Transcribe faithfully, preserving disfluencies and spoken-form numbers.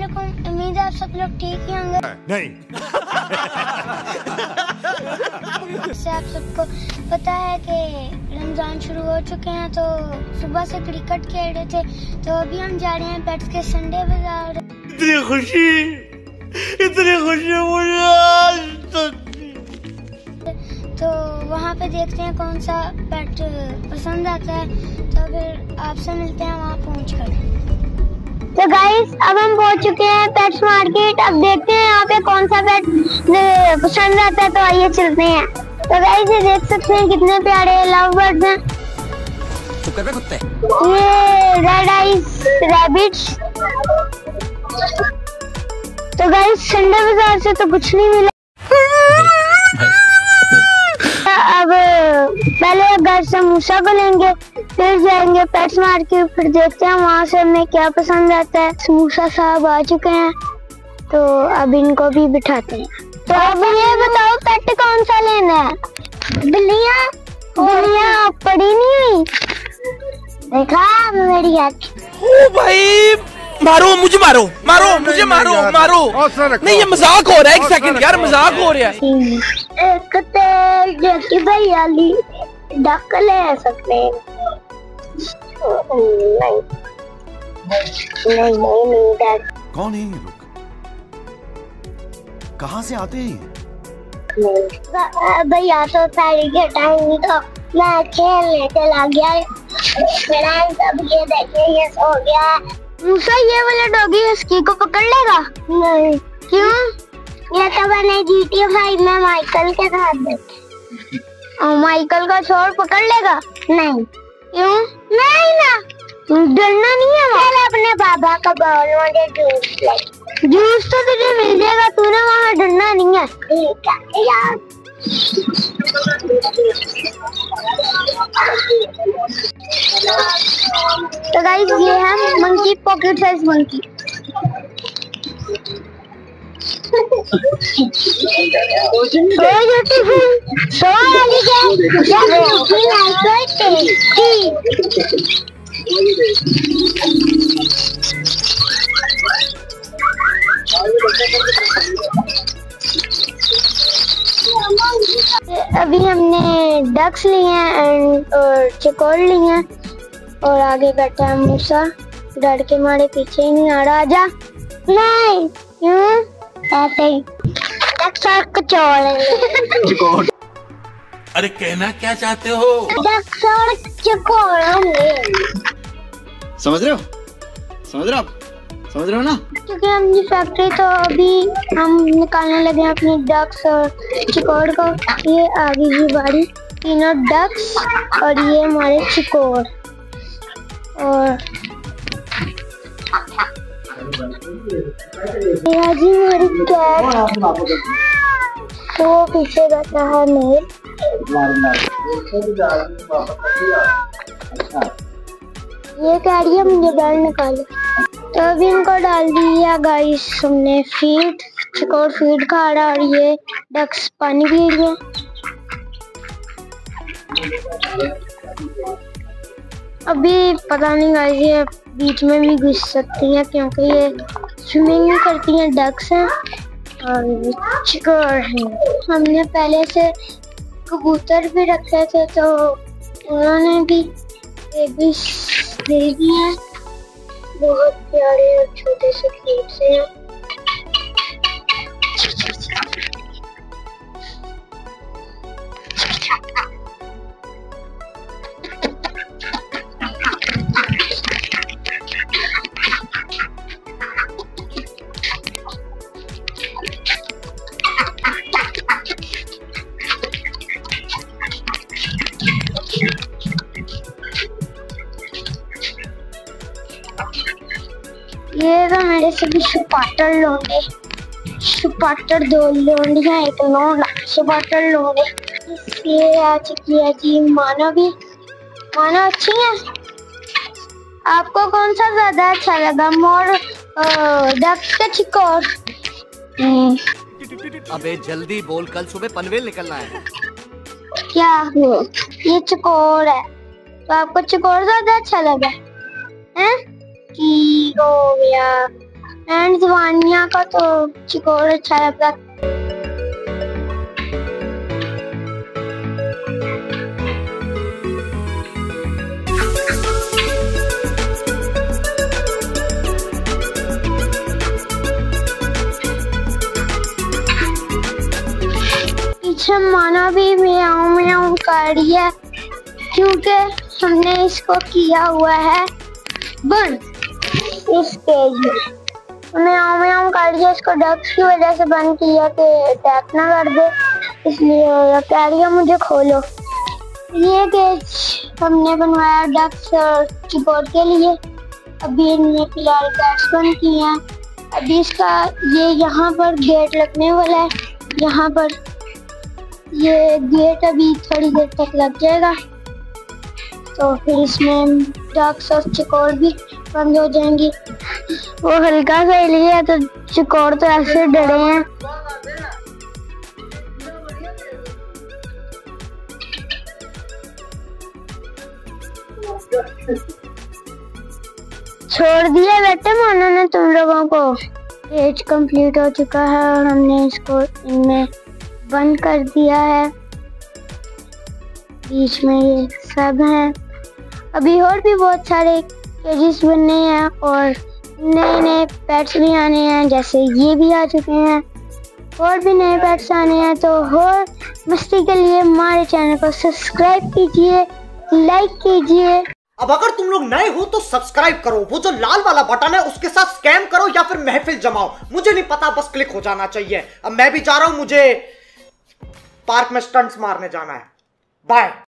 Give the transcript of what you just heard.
लोग को उम्मीद है आप सब लोग ठीक ही होंगे। नहीं इससे आप सबको पता है कि रमजान शुरू हो चुके हैं, तो सुबह से क्रिकेट खेल रहे थे, तो अभी हम जा रहे हैं बैठ के संडे बाजार। इतनी खुशी इतनी खुशी मुझे आज तक। तो वहाँ पे देखते हैं कौन सा बैट पसंद आता है, तो फिर आपसे मिलते हैं वहाँ पहुँच कर। तो गाइस अब हम पहुंच चुके हैं पेट्स मार्केट। अब देखते हैं यहाँ पे कौन सा पेट पसंद आता है, तो आइए चलते हैं। तो गाइस ये देख सकते हैं कितने प्यारे लव बर्ड्स हैं। ये रेड आइज रैबिट्स। तो गाइस संडे बाजार से तो कुछ नहीं मिला। अब पहले घर से मूसा को लेंगे, फिर जाएंगे पेट्स मार्केट, फिर देखते हैं वहाँ से हमें क्या पसंद आता है। मूसा साहब आ चुके हैं, तो अब इनको भी बिठाते हैं। तो अब ये बताओ पेट कौन सा लेना है? बिल्लिया बिल्लिया पड़ी नहीं हुई, देखा मेरी आँख। ओ भाई मारो मुझे, मारो मारो मुझे, मारो मारो। नहीं ये मजाक हो रहा है, एक सेकंड यार मजाक हो रहा है। कुत्ते भाई आली डाकल है सकते हैं। नहीं नहीं नहीं, नहीं डैड। कौन है ये लोग, कहाँ से आते हैं? भैया तो साड़ी के टाइम तो मैं खेलने चला गया, सब ये देखिए ये सो गया। मूसा ये वाला डॉगी हस्की को पकड़ लेगा? नहीं। क्यों? ये तो मैंने जीटीए फाइव में माइकल के साथ देखा। और माइकल का चोर पकड़ लेगा? नहीं। क्यों? नहीं ना, डरना नहीं है। मैं अपने बाबा का बाउल मुझे जूस ले, जूस तो तुझे मिल जाएगा, तूने वहाँ डरना नहीं है। तो गाइस ये है मंकी, पॉकेट साइज मंकी। अभी हमने डक्स लिए हैं एंड और चकोर लिए हैं, और आगे बैठा है मूसा, डर के मारे पीछे ही नहीं आ रहा। आजा। नहीं क्यों? चकोर। अरे कहना क्या चाहते हो? चकोर समझ रहे हो, समझ रहे हो आप, समझ रहे हो ना? क्योंकि हमने फैक्ट्री, तो अभी हम निकालने लगे हैं अपने डक्स और चकोर को। ये आगे की बारी, तीनों डक्स और ये हमारे चकोर। और जी मेरी कैट, तो पीछे बैठा है मेर। ये कह रही है मुझे बैल निकालो, तो अभी इनको डाल दिया गाइस हमने फीड। चकोर फीड खा रहा और ये डक्स पानी पी रही है। अभी पता नहीं गाइस ये बीच में भी घुस सकती है, क्योंकि ये स्विमिंग करती हैं। डक्स हैं और चकोर हैं। हमने पहले से कबूतर भी रखे थे, तो उन्होंने भी बेबीज दे दी हैं। बहुत प्यारे और छोटे से क्यूट से हैं। ये तो मेरे से भी सुपाटर लोंडे, सुपाटर दो लोंडियाँ एक लोंडा, सुपाटर लोंडे। ये आ चुकी है जी माना भी। माना अच्छी है। आपको कौन सा ज्यादा अच्छा लगा, मोर डक का चकोर? अबे जल्दी बोल, कल सुबह पनवेल निकलना है। क्या हुआ? ये चकोर है, तो आपको चकोर ज्यादा अच्छा लगा है? हो गया एंड वानिया का तो चकोर अच्छा है अपना। पीछे माना भी म्याऊं म्याऊं कर रही है क्योंकि हमने इसको किया हुआ है बंद इस केज में। म्याऊं म्याऊं कर रही है, इसको डक्स की वजह से बंद किया कि अटैक ना कर दे, इसलिए कह रही है मुझे खोलो। ये केज हमने बनवाया डक्स और चकोर के लिए। अभी इनमें फिलहाल कैट्स बंद किए हैं। अभी इसका ये यहाँ पर गेट लगने वाला है, यहाँ पर ये गेट अभी थोड़ी देर तक लग जाएगा, तो फिर इसमें डक्स और चकोर भी बंद हो जाएंगी। वो हल्का सा लिए है तो चकोर तो ऐसे डरे हैं। छोड़ दिया बेटे माना ने तुम लोगों को। पेज कंप्लीट हो चुका है और हमने इसको इनमें बंद कर दिया है। बीच में ये सब हैं। अभी और भी बहुत सारे केजेस बनने हैं और नए नए पेट्स भी आने हैं, जैसे ये भी आ चुके हैं और भी नए पेट्स आने हैं। तो और मस्ती के लिए हमारे चैनल को सब्सक्राइब कीजिए, लाइक कीजिए। अब अगर तुम लोग नए हो तो सब्सक्राइब करो, वो जो लाल वाला बटन है उसके साथ स्कैम करो या फिर महफिल जमाओ, मुझे नहीं पता, बस क्लिक हो जाना चाहिए। अब मैं भी जा रहा हूँ, मुझे पार्क में स्टंट्स मारने जाना है। बाय।